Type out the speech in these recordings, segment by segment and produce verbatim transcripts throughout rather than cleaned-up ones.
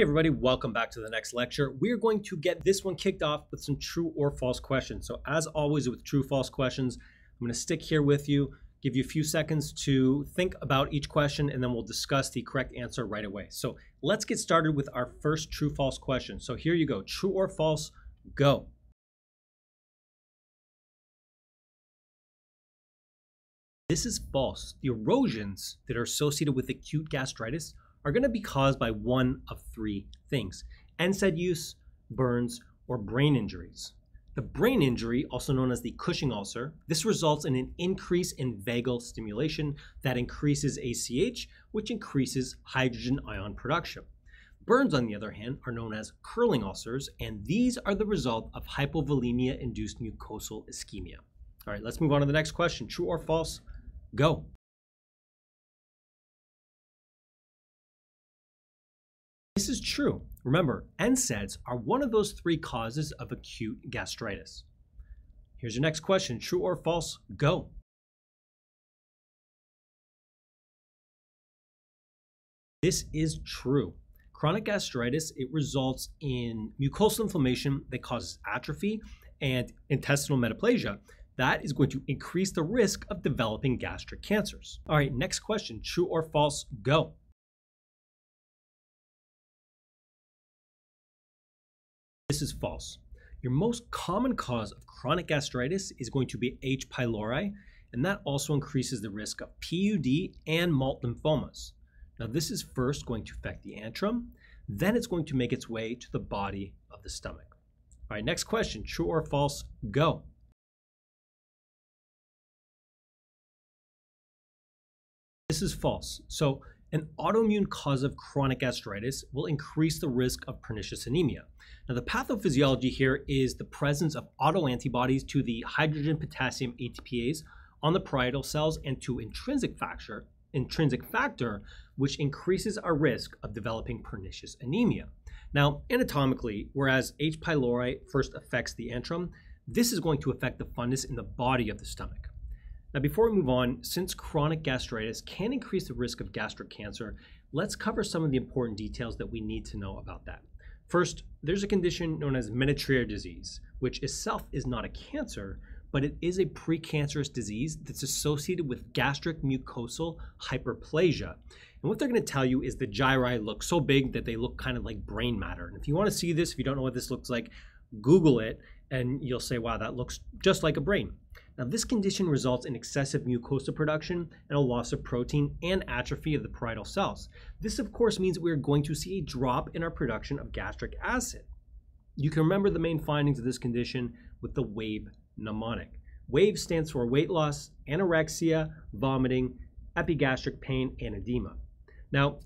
Hey everybody, welcome back to the next lecture. We're going to get this one kicked off with some true or false questions. So as always with true false questions, I'm going to stick here with you, give you a few seconds to think about each question, and then we'll discuss the correct answer right away. So let's get started with our first true false question. So here you go, true or false, go. This is false. The erosions that are associated with acute gastritis are going to be caused by one of three things: N SAID use, burns, or brain injuries. The brain injury, also known as the Cushing ulcer, this results in an increase in vagal stimulation that increases A C H, which increases hydrogen ion production. Burns, on the other hand, are known as curling ulcers, and these are the result of hypovolemia-induced mucosal ischemia. All right, let's move on to the next question. True or false? Go. This is true. Remember, N SAIDs are one of those three causes of acute gastritis. Here's your next question. True or false? Go. This is true. Chronic gastritis, it results in mucosal inflammation that causes atrophy and intestinal metaplasia. That is going to increase the risk of developing gastric cancers. All right, next question. True or false? Go. This is false. Your most common cause of chronic gastritis is going to be H. pylori, and that also increases the risk of P U D and MALT lymphomas. Now, this is first going to affect the antrum, then it's going to make its way to the body of the stomach. All right, next question, true or false, go. This is false. So, an autoimmune cause of chronic gastritis will increase the risk of pernicious anemia. Now, the pathophysiology here is the presence of autoantibodies to the hydrogen potassium A T Pase on the parietal cells and to intrinsic factor, intrinsic factor, which increases our risk of developing pernicious anemia. Now, anatomically, whereas H. pylori first affects the antrum, this is going to affect the fundus in the body of the stomach. Now, before we move on, since chronic gastritis can increase the risk of gastric cancer, let's cover some of the important details that we need to know about that. First, there's a condition known as Ménétrier disease, which itself is not a cancer, but it is a precancerous disease that's associated with gastric mucosal hyperplasia. And what they're going to tell you is the gyri look so big that they look kind of like brain matter. And if you want to see this, if you don't know what this looks like, Google it, and you'll say, wow, that looks just like a brain. Now, this condition results in excessive mucosa production and a loss of protein and atrophy of the parietal cells. This, of course, means we're going to see a drop in our production of gastric acid. You can remember the main findings of this condition with the WAVE mnemonic. WAVE stands for weight loss, anorexia, vomiting, epigastric pain, and edema. Now,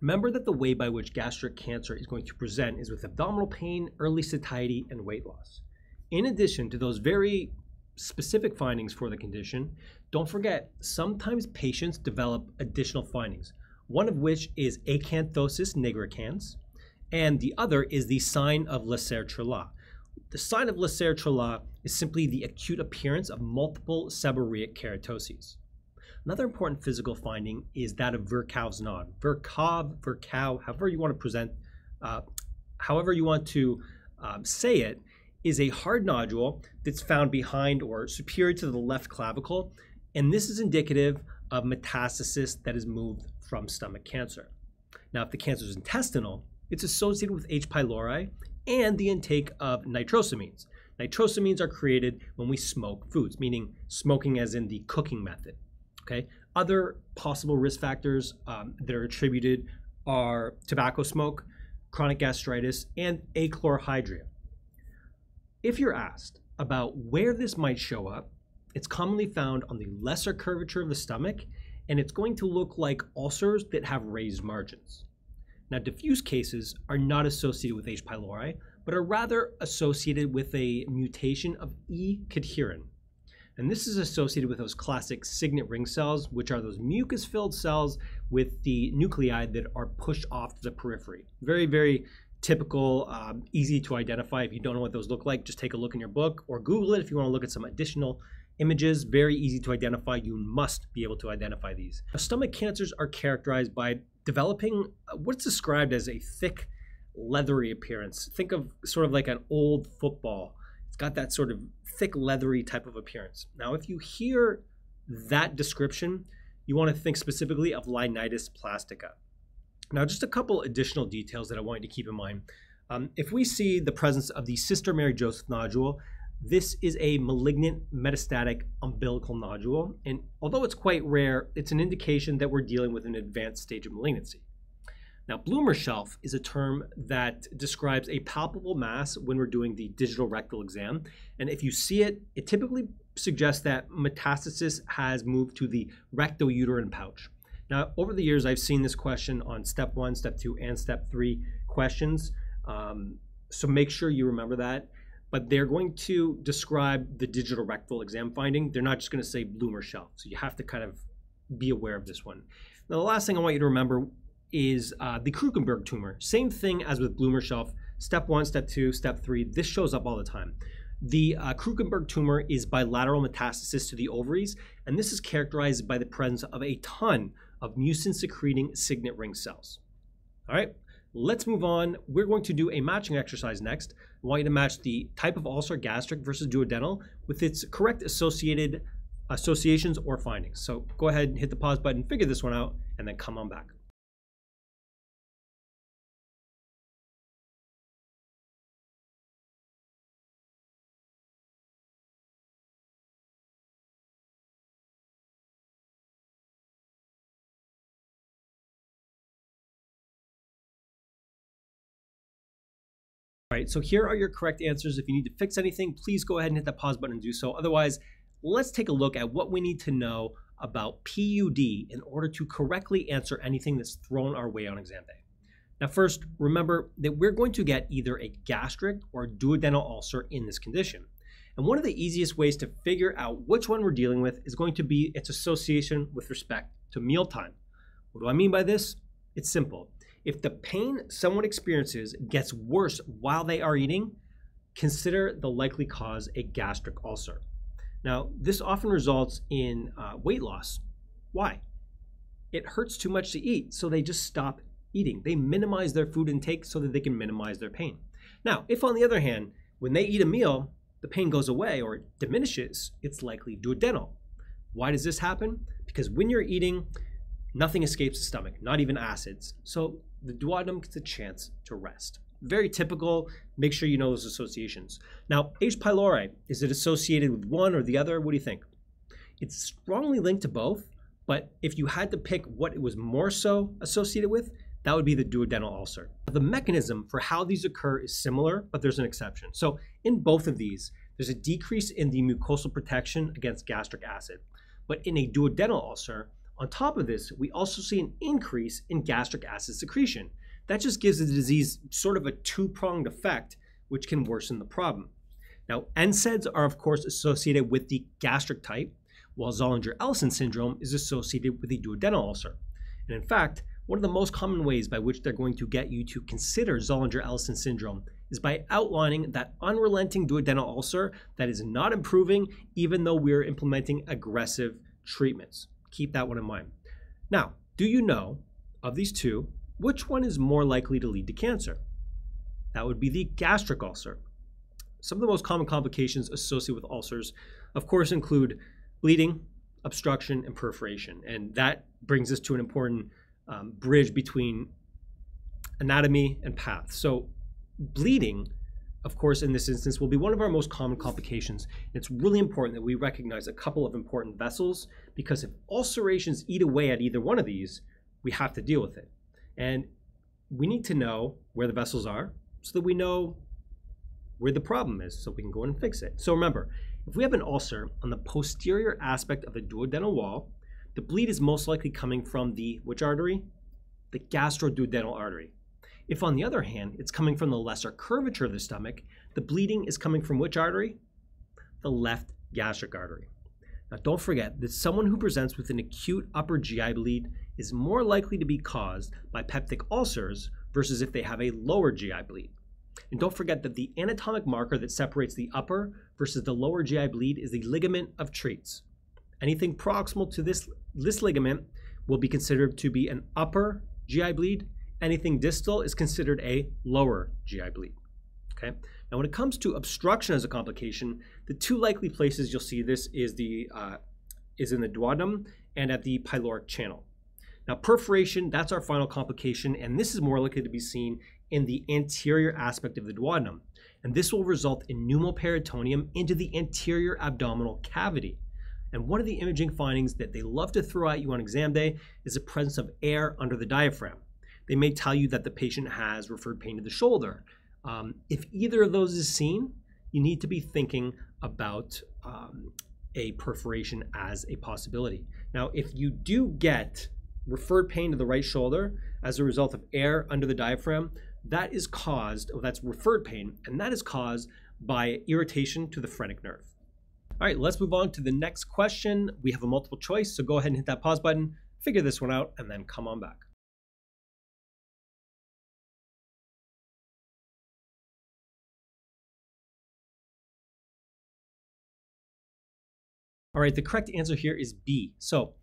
remember that the way by which gastric cancer is going to present is with abdominal pain, early satiety, and weight loss. In addition to those very specific findings for the condition, don't forget, sometimes patients develop additional findings, one of which is acanthosis nigricans, and the other is the sign of Leser-Trélat. The sign of Leser-Trélat is simply the acute appearance of multiple seborrheic keratoses. Another important physical finding is that of Virchow's node. Virchow, Virchow, however you want to present, uh, however you want to um, say it, is a hard nodule that's found behind or superior to the left clavicle, and this is indicative of metastasis that is moved from stomach cancer. Now, if the cancer is intestinal, it's associated with H. pylori and the intake of nitrosamines. Nitrosamines are created when we smoke foods, meaning smoking as in the cooking method. Okay. Other possible risk factors um, that are attributed are tobacco smoke, chronic gastritis, and achlorhydria. If you're asked about where this might show up, it's commonly found on the lesser curvature of the stomach, and it's going to look like ulcers that have raised margins. Now, diffuse cases are not associated with H. pylori, but are rather associated with a mutation of E. cadherin. And this is associated with those classic signet ring cells, which are those mucus-filled cells with the nuclei that are pushed off to the periphery. Very, very typical, um, easy to identify. If you don't know what those look like, just take a look in your book or Google it if you want to look at some additional images. Very easy to identify. You must be able to identify these. Now, stomach cancers are characterized by developing what's described as a thick leathery appearance. Think of sort of like an old football. It's got that sort of thick, leathery type of appearance. Now, if you hear that description, you want to think specifically of linitis plastica. Now, just a couple additional details that I want you to keep in mind. Um, if we see the presence of the Sister Mary Joseph nodule, this is a malignant metastatic umbilical nodule, and although it's quite rare, it's an indication that we're dealing with an advanced stage of malignancy. Now, Blumer's shelf is a term that describes a palpable mass when we're doing the digital rectal exam, and if you see it, it typically suggests that metastasis has moved to the rectouterine pouch. Now, over the years, I've seen this question on step one, step two, and step three questions, um, so make sure you remember that. But they're going to describe the digital rectal exam finding. They're not just going to say Blumer's shelf. So you have to kind of be aware of this one. Now, the last thing I want you to remember is uh, the Krukenberg tumor. Same thing as with Blumer's shelf. Step one, step two, step three. This shows up all the time. The uh, Krukenberg tumor is bilateral metastasis to the ovaries, and this is characterized by the presence of a ton of mucin-secreting signet ring cells. All right. Let's move on. We're going to do a matching exercise next. I want you to match the type of ulcer, gastric versus duodenal, with its correct associated associations or findings. So go ahead and hit the pause button, figure this one out, and then come on back. All right, so here are your correct answers. If you need to fix anything, please go ahead and hit the pause button and do so. Otherwise, let's take a look at what we need to know about P U D in order to correctly answer anything that's thrown our way on exam day. Now, first, remember that we're going to get either a gastric or duodenal ulcer in this condition. And one of the easiest ways to figure out which one we're dealing with is going to be its association with respect to mealtime. What do I mean by this? It's simple. If the pain someone experiences gets worse while they are eating, consider the likely cause a gastric ulcer. Now, this often results in uh, weight loss. Why? It hurts too much to eat, so they just stop eating. They minimize their food intake so that they can minimize their pain. Now, if on the other hand, when they eat a meal, the pain goes away or it diminishes, it's likely duodenal. Why does this happen? Because when you're eating, nothing escapes the stomach, not even acids. So the duodenum gets a chance to rest. Very typical. Make sure you know those associations. Now, H. pylori, is it associated with one or the other? What do you think? It's strongly linked to both, but if you had to pick what it was more so associated with, that would be the duodenal ulcer. The mechanism for how these occur is similar, but there's an exception. So in both of these, there's a decrease in the mucosal protection against gastric acid. But in a duodenal ulcer, on top of this, we also see an increase in gastric acid secretion. That just gives the disease sort of a two-pronged effect, which can worsen the problem. Now, N SAIDs are, of course, associated with the gastric type, while Zollinger-Ellison syndrome is associated with the duodenal ulcer. And in fact, one of the most common ways by which they're going to get you to consider Zollinger-Ellison syndrome is by outlining that unrelenting duodenal ulcer that is not improving, even though we're implementing aggressive treatments. Keep that one in mind. Now, do you know, of these two, which one is more likely to lead to cancer? That would be the gastric ulcer. Some of the most common complications associated with ulcers, of course, include bleeding, obstruction, and perforation. And that brings us to an important um, bridge between anatomy and path. So bleeding, of course, in this instance, will be one of our most common complications. And it's really important that we recognize a couple of important vessels, because if ulcerations eat away at either one of these, we have to deal with it. And we need to know where the vessels are so that we know where the problem is so we can go in and fix it. So remember, if we have an ulcer on the posterior aspect of the duodenal wall, the bleed is most likely coming from the, which artery? The gastroduodenal artery. If, on the other hand, it's coming from the lesser curvature of the stomach, the bleeding is coming from which artery? The left gastric artery. Now, don't forget that someone who presents with an acute upper G I bleed is more likely to be caused by peptic ulcers versus if they have a lower G I bleed. And don't forget that the anatomic marker that separates the upper versus the lower G I bleed is the ligament of Treitz. Anything proximal to this, this ligament will be considered to be an upper G I bleed, Anything distal is considered a lower G I bleed. Okay. Now, when it comes to obstruction as a complication, the two likely places you'll see this is the uh, is in the duodenum and at the pyloric channel. Now, perforation, that's our final complication, and this is more likely to be seen in the anterior aspect of the duodenum. And this will result in pneumoperitoneum into the anterior abdominal cavity. And one of the imaging findings that they love to throw at you on exam day is the presence of air under the diaphragm. They may tell you that the patient has referred pain to the shoulder. Um, if either of those is seen, you need to be thinking about um, a perforation as a possibility. Now, if you do get referred pain to the right shoulder as a result of air under the diaphragm, that is caused, well, that's referred pain, and that is caused by irritation to the phrenic nerve. All right, let's move on to the next question. We have a multiple choice, so go ahead and hit that pause button, figure this one out, and then come on back. All right, the correct answer here is B. So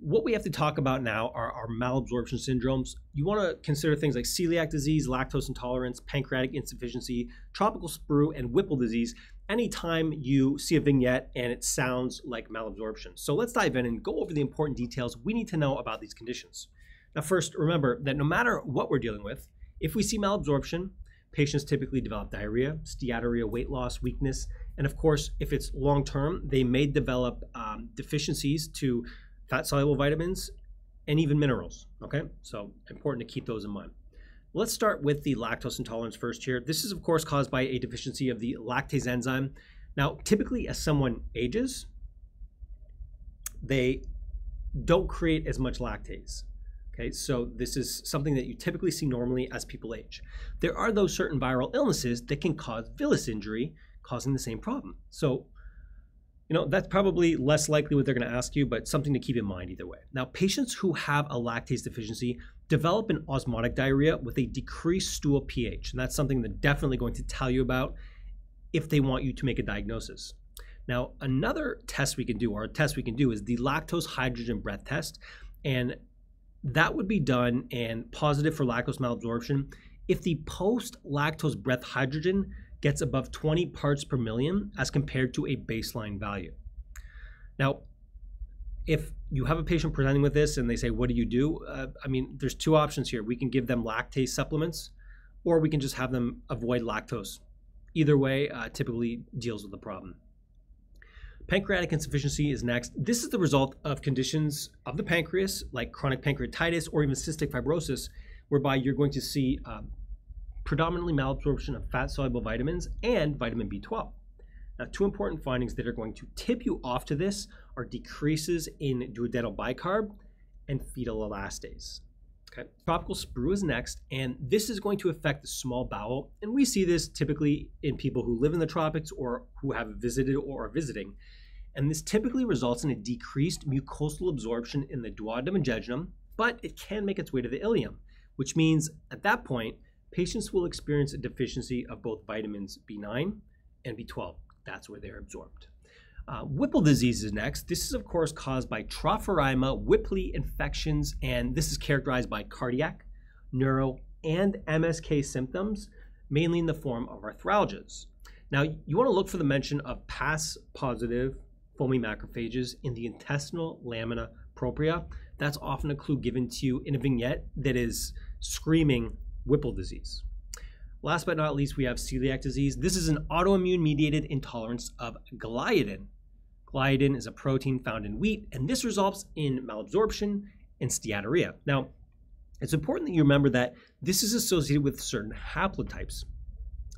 what we have to talk about now are our malabsorption syndromes. You want to consider things like celiac disease, lactose intolerance, pancreatic insufficiency, tropical sprue, and Whipple disease anytime you see a vignette and it sounds like malabsorption. So let's dive in and go over the important details we need to know about these conditions. Now first, remember that no matter what we're dealing with, if we see malabsorption, patients typically develop diarrhea, steatorrhea, weight loss, weakness, and of course, if it's long-term, they may develop um, deficiencies to fat-soluble vitamins, and even minerals, okay? So important to keep those in mind. Let's start with the lactose intolerance first here. This is, of course, caused by a deficiency of the lactase enzyme. Now, typically, as someone ages, they don't create as much lactase, okay? So this is something that you typically see normally as people age. There are those certain viral illnesses that can cause villus injury, causing the same problem. So, you know, that's probably less likely what they're going to ask you, but something to keep in mind either way. Now, patients who have a lactase deficiency develop an osmotic diarrhea with a decreased stool pH, and that's something they're definitely going to tell you about if they want you to make a diagnosis. Now, another test we can do, or a test we can do, is the lactose hydrogen breath test, and that would be done and positive for lactose malabsorption if the post-lactose breath hydrogen gets above twenty parts per million as compared to a baseline value. Now, if you have a patient presenting with this and they say, what do you do? Uh, I mean, there's two options here. We can give them lactase supplements, or we can just have them avoid lactose. Either way, uh, typically deals with the problem. Pancreatic insufficiency is next. This is the result of conditions of the pancreas, like chronic pancreatitis or even cystic fibrosis, whereby you're going to see um, predominantly malabsorption of fat-soluble vitamins and vitamin B twelve. Now, two important findings that are going to tip you off to this are decreases in duodenal bicarb and fecal elastase. Okay. Tropical sprue is next, and this is going to affect the small bowel, and we see this typically in people who live in the tropics or who have visited or are visiting, and this typically results in a decreased mucosal absorption in the duodenum and jejunum, but it can make its way to the ileum, which means at that point, patients will experience a deficiency of both vitamins B nine and B twelve. That's where they're absorbed. Uh, Whipple disease is next. This is, of course, caused by Tropheryma whipplei infections, and this is characterized by cardiac, neuro, and M S K symptoms, mainly in the form of arthralgias. Now, you want to look for the mention of P A S-positive foamy macrophages in the intestinal lamina propria. That's often a clue given to you in a vignette that is screaming Whipple disease. Last but not least, we have celiac disease. This is an autoimmune-mediated intolerance of gliadin. Gliadin is a protein found in wheat, and this results in malabsorption and steatorrhea. Now, it's important that you remember that this is associated with certain haplotypes,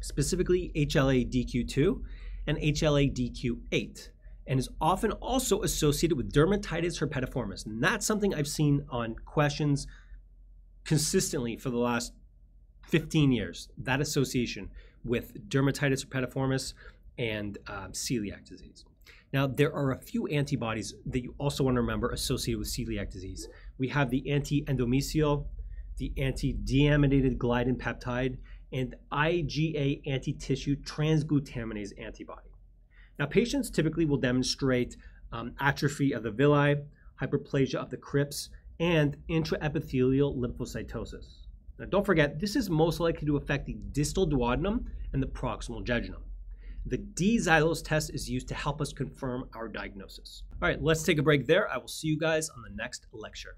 specifically H L A D Q two and H L A D Q eight, and is often also associated with dermatitis herpetiformis. And that's something I've seen on questions consistently for the last fifteen years, that association with dermatitis herpetiformis and um, celiac disease. Now, there are a few antibodies that you also want to remember associated with celiac disease. We have the anti-endomysial, the anti-deaminated gliadin peptide, and IgA anti-tissue transglutaminase antibody. Now, patients typically will demonstrate um, atrophy of the villi, hyperplasia of the crypts, and intraepithelial lymphocytosis. Now, don't forget, this is most likely to affect the distal duodenum and the proximal jejunum. The D-xylose test is used to help us confirm our diagnosis. All right, let's take a break there. I will see you guys on the next lecture.